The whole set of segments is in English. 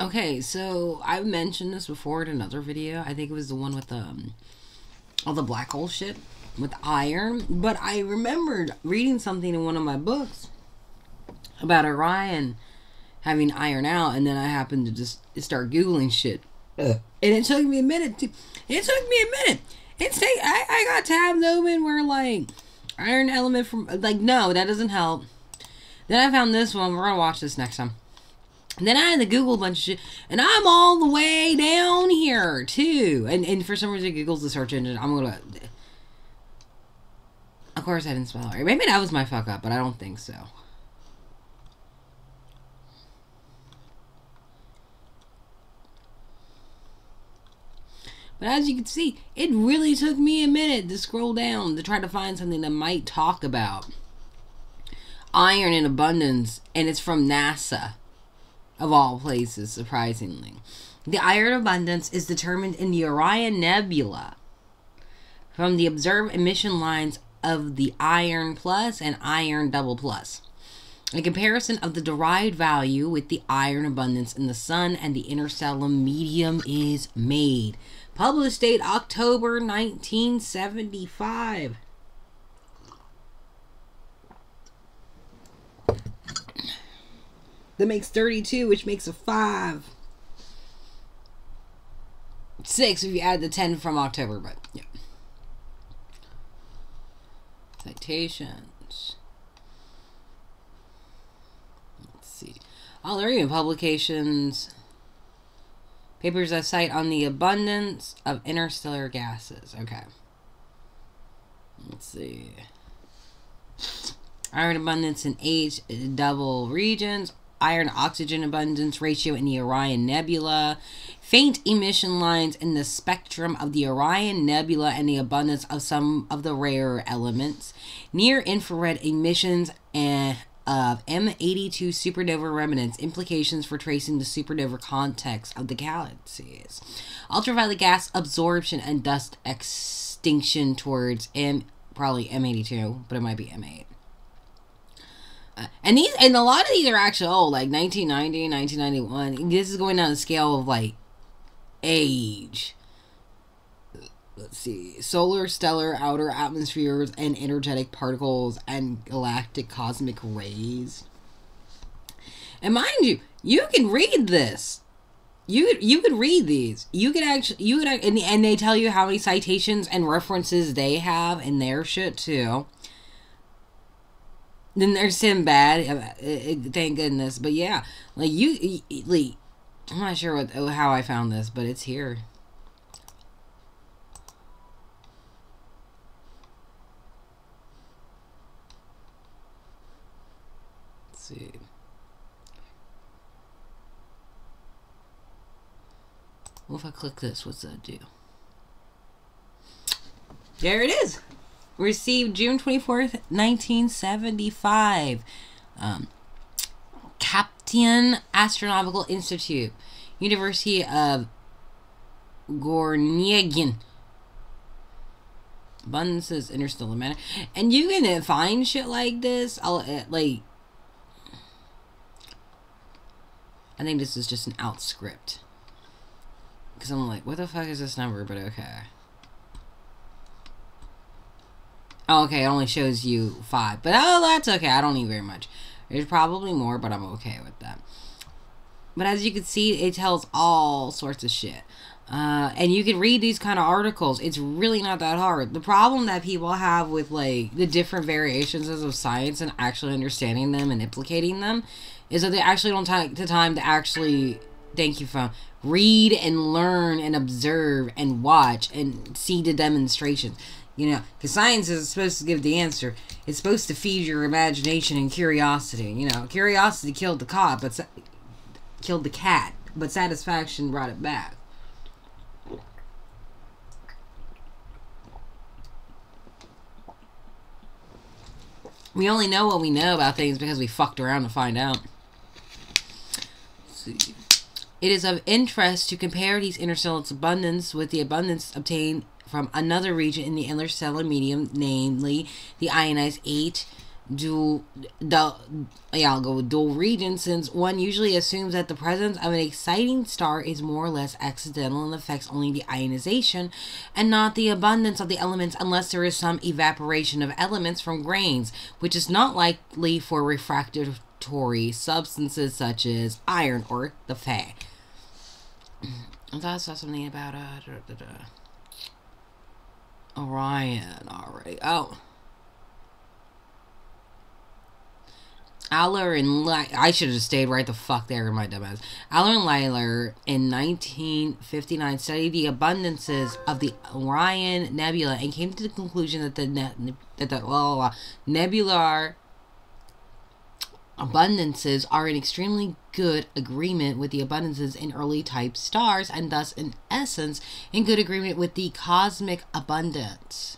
Okay, so I've mentioned this before in another video. I think it was the one with all the black hole shit with iron. But I remembered reading something in one of my books about Orion having iron out, and then I happened to just start Googling shit. And it took me a minute. I got tabs open where, like, iron element from... Like, no, that doesn't help. Then I found this one. We're going to watch this next time. And then I had to Google a bunch of shit. And I'm all the way down here, too. And for some reason, Google's the search engine. I'm going to... Of course, I didn't spell it. Maybe that was my fuck-up, but I don't think so. But as you can see, it really took me a minute to scroll down to try to find something that might talk about iron in abundance, and it's from NASA, of all places, surprisingly. The iron abundance is determined in the Orion Nebula from the observed emission lines of the iron plus and iron double plus. A comparison of the derived value with the iron abundance in the sun and the interstellar medium is made. Published date October 1975. That makes 32, which makes a 5. 6 if you add the 10 from October, but yeah. Citations. Let's see. Oh, there are even publications. Papers that cite on the abundance of interstellar gases. Okay. Let's see. Iron abundance in H double regions. Iron oxygen abundance ratio in the Orion Nebula. Faint emission lines in the spectrum of the Orion Nebula and the abundance of some of the rarer elements. Near infrared emissions and... of M82 supernova remnants, implications for tracing the supernova context of the galaxies, ultraviolet gas absorption and dust extinction towards probably M82, but it might be M8. And a lot of these are actually old, like 1990, 1991. This is going down the scale of like age. Let's see, solar, stellar, outer atmospheres, and energetic particles, and galactic cosmic rays. And mind you, you can read this. You could read these. You could actually, and they tell you how many citations and references they have in their shit, too. Then there's Sinbad, thank goodness. But yeah, like, I'm not sure how I found this, but it's here. Well, if I click this, what's that do? There it is. Received June 24th, 1975. Kapteyn Astronomical Institute, University of Gorniegin. Abundances interstellar matter, and you can find shit like this. I think this is just an outscript. Because I'm like, what the fuck is this number? But okay. Oh, okay, it only shows you 5. But oh, that's okay. I don't need very much. There's probably more, but I'm okay with that. But as you can see, it tells all sorts of shit. And you can read these kind of articles. It's really not that hard. The problem that people have with, like, the different variations of science and actually understanding them and implicating them is that they actually don't take the time to actually, thank you, phone, read and learn and observe and watch and see the demonstrations. You know, because science is supposed to give the answer. It's supposed to feed your imagination and curiosity. You know, curiosity killed the cat, but satisfaction brought it back. We only know what we know about things because we fucked around to find out. Let's see. It is of interest to compare these interstellar abundance with the abundance obtained from another region in the interstellar medium, namely the ionized H dual region, since one usually assumes that the presence of an exciting star is more or less accidental and affects only the ionization and not the abundance of the elements, unless there is some evaporation of elements from grains, which is not likely for refractory substances such as iron or the Fe. I thought I saw something about Orion already. Oh. Aller and Lyler, I should have stayed right the fuck there in my dumbass. Aller and Lyler in 1959 studied the abundances of the Orion Nebula and came to the conclusion that the nebular abundances are in extremely good agreement with the abundances in early type stars, and thus in essence in good agreement with the cosmic abundance.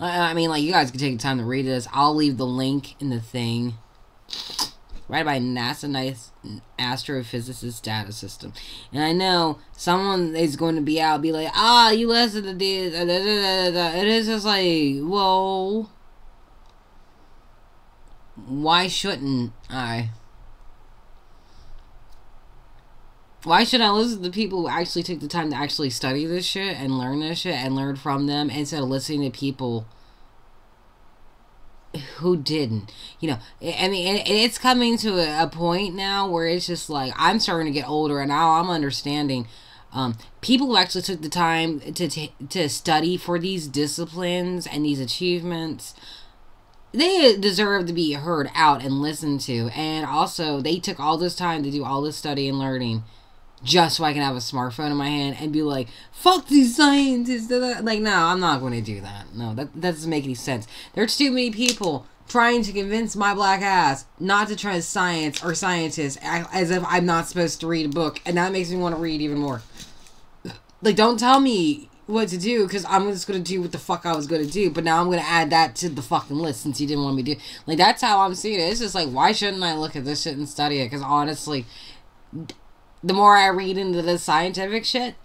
I mean, like, you guys can take the time to read this. I'll leave the link in the thing. Right by NASA, nice astrophysicist data system. And I know someone is going to be out, be like, ah, you listen to this. And it's just like, whoa. Why shouldn't I? Why should I listen to people who actually took the time to actually study this shit and learn this shit and learn from them, instead of listening to people who didn't? You know, I mean, it's coming to a point now where it's just like, I'm starting to get older and now I'm understanding people who actually took the time to study for these disciplines and these achievements. They deserve to be heard out and listened to. And also, they took all this time to do all this study and learning just so I can have a smartphone in my hand and be like, fuck these scientists. Like, no, I'm not going to do that. No, that doesn't make any sense. There's too many people trying to convince my black ass not to trust science or scientists, as if I'm not supposed to read a book. And that makes me want to read even more. Like, don't tell me what to do, because I'm just going to do what the fuck I was going to do, but now I'm going to add that to the fucking list since you didn't want me to do. Like, that's how I'm seeing it. It's just like, why shouldn't I look at this shit and study it? Because honestly, the more I read into this scientific shit,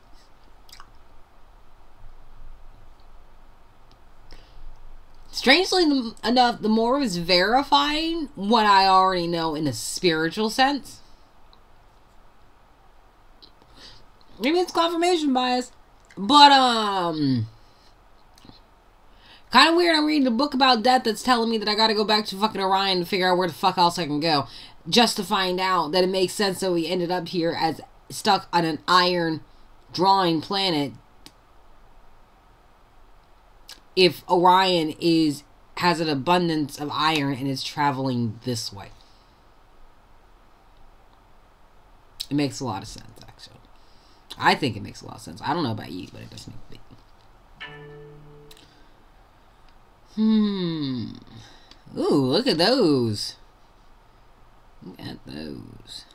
strangely enough, the more it's verifying what I already know in a spiritual sense. Maybe it's confirmation bias. But, kind of weird I'm reading a book about death that's telling me that I gotta go back to fucking Orion to figure out where the fuck else I can go, just to find out that it makes sense that we ended up here as stuck on an iron-drawing planet if Orion has an abundance of iron and is traveling this way. It makes a lot of sense, actually. I think it makes a lot of sense. I don't know about you, but it does make sense. Ooh, look at those. Look at those.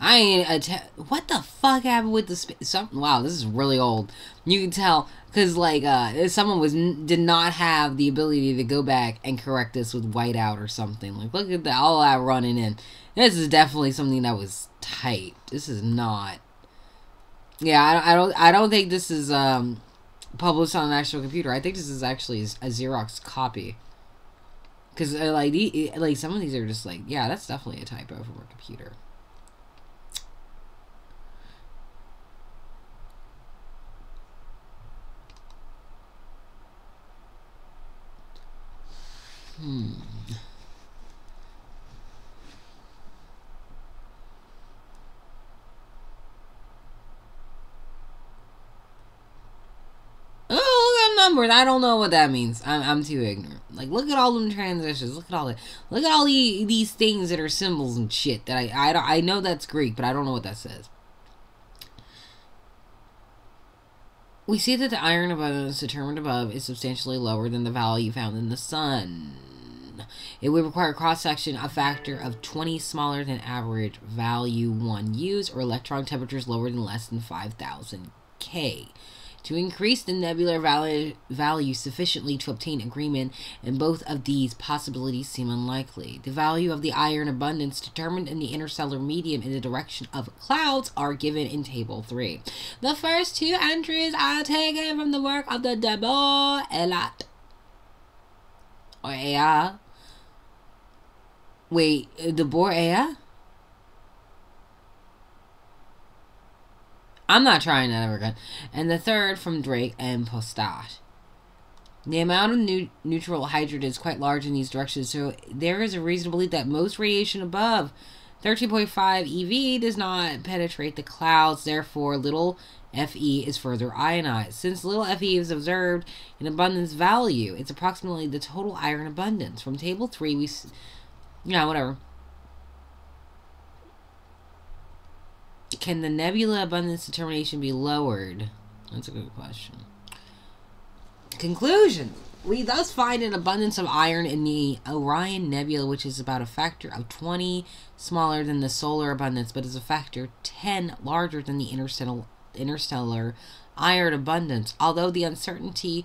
I ain't what the fuck happened with the wow, this is really old. You can tell, because, like, someone did not have the ability to go back and correct this with whiteout or something. Like, look at all that running in. This is definitely something that was typed. This is not. Yeah, I don't think this is published on an actual computer. I think this is actually a Xerox copy. Because, like, some of these are just like, yeah, that's definitely a typo from a computer. Oh, look at numbers. I don't know what that means. I'm too ignorant. Like, look at all them transitions. Look at all that. Look at all these things that are symbols and shit. That I know that's Greek, but I don't know what that says. We see that the iron abundance determined above is substantially lower than the value found in the sun. It would require cross-section a factor of 20 smaller than average value 1 used, or electron temperatures lower than less than 5,000 K. to increase the nebular value sufficiently to obtain agreement, and both of these possibilities seem unlikely. The value of the iron abundance determined in the interstellar medium in the direction of clouds are given in Table 3. The first two entries are taken from the work of the Debord Elat, or Ea. Wait, Debord Ea? I'm not trying that ever again. And the third from Drake and Postat. The amount of neutral hydrogen is quite large in these directions, so there is a reason to believe that most radiation above 13.5 eV does not penetrate the clouds, therefore little Fe is further ionized. Since little Fe is observed in abundance value, it's approximately the total iron abundance. From Table 3, we... yeah, whatever. Can the nebula abundance determination be lowered? That's a good question. Conclusion. We thus find an abundance of iron in the Orion Nebula, which is about a factor of 20 smaller than the solar abundance, but is a factor 10 larger than the interstellar iron abundance. Although the uncertainty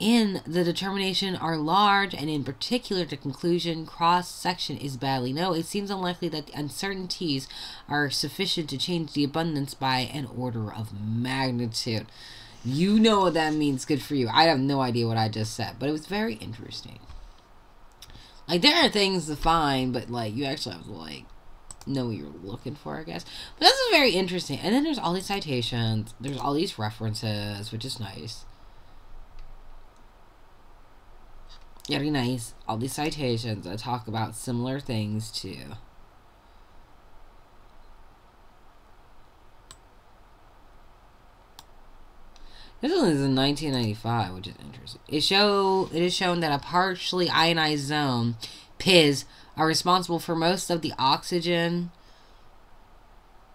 in the determination are large, and in particular the conclusion cross-section is badly known, it seems unlikely that the uncertainties are sufficient to change the abundance by an order of magnitude. You know what that means. Good for you. I have no idea what I just said, but it was very interesting. Like, there are things to find, but, like, you actually have to, like, know what you're looking for, I guess. But this is very interesting. And then there's all these citations. There's all these references, which is nice. Very nice. All these citations that talk about similar things too. This one is in 1995, which is interesting. It is shown that a partially ionized zone, PIZ, are responsible for most of the oxygen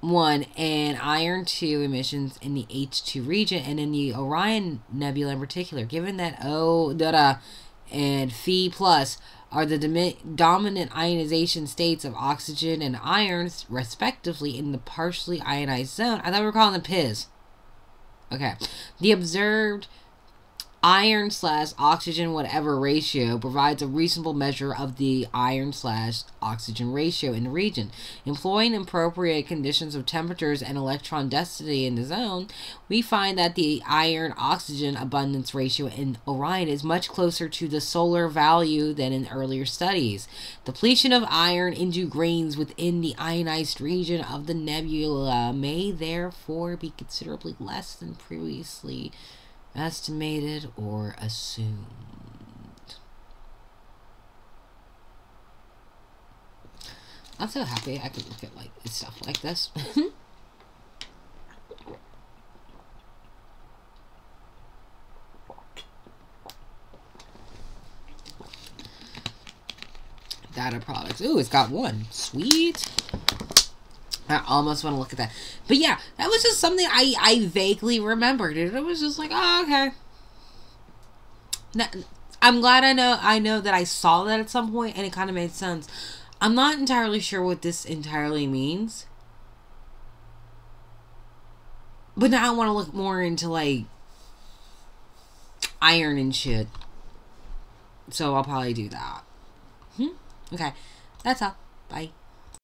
1 and iron 2 emissions in the H II region and in the Orion Nebula in particular. Given that and Fe plus are the dominant ionization states of oxygen and irons, respectively, in the partially ionized zone. I thought we were calling it PIZ. Okay. The observed iron/oxygen-whatever ratio provides a reasonable measure of the iron/oxygen ratio in the region. Employing appropriate conditions of temperatures and electron density in the zone, we find that the iron-oxygen abundance ratio in Orion is much closer to the solar value than in earlier studies. Depletion of iron into grains within the ionized region of the nebula may therefore be considerably less than previously estimated or assumed. I'm so happy I can look at like stuff like this. Data products. Ooh, it's got one. Sweet. I almost want to look at that. But yeah, that was just something I vaguely remembered. And it was just like, oh, okay. Now, I'm glad I know that I saw that at some point and it kind of made sense. I'm not entirely sure what this entirely means. But now I want to look more into, like, iron and shit. So I'll probably do that. Okay. That's all. Bye.